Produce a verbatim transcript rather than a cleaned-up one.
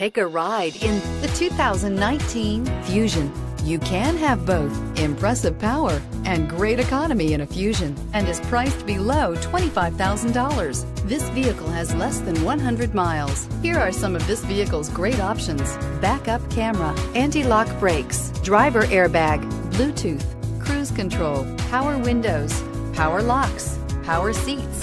Take a ride in the two thousand nineteen Fusion. You can have both impressive power and great economy in a Fusion, and is priced below twenty-five thousand dollars. This vehicle has less than one hundred miles. Here are some of this vehicle's great options: backup camera, anti-lock brakes, driver airbag, Bluetooth, cruise control, power windows, power locks, power seats,